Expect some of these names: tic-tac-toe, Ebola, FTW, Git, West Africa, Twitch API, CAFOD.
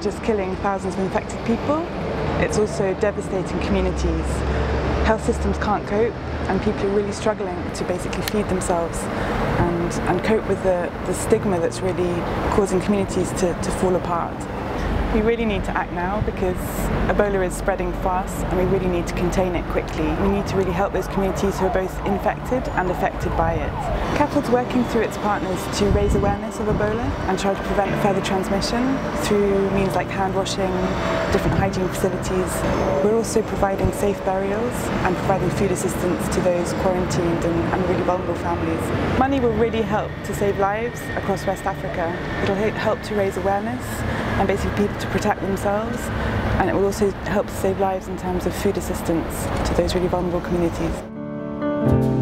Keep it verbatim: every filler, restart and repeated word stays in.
not just killing thousands of infected people, it's also devastating communities. Health systems can't cope, and people are really struggling to basically feed themselves and, and cope with the, the stigma that's really causing communities to, to fall apart. We really need to act now because Ebola is spreading fast and we really need to contain it quickly. We need to really help those communities who are both infected and affected by it. CAFOD's working through its partners to raise awareness of Ebola and try to prevent further transmission through means like hand washing, different hygiene facilities. We're also providing safe burials and providing food assistance to those quarantined and, and really vulnerable families. Money will really help to save lives across West Africa. It'll help to raise awareness and basically people to protect themselves, and it will also help to save lives in terms of food assistance to those really vulnerable communities.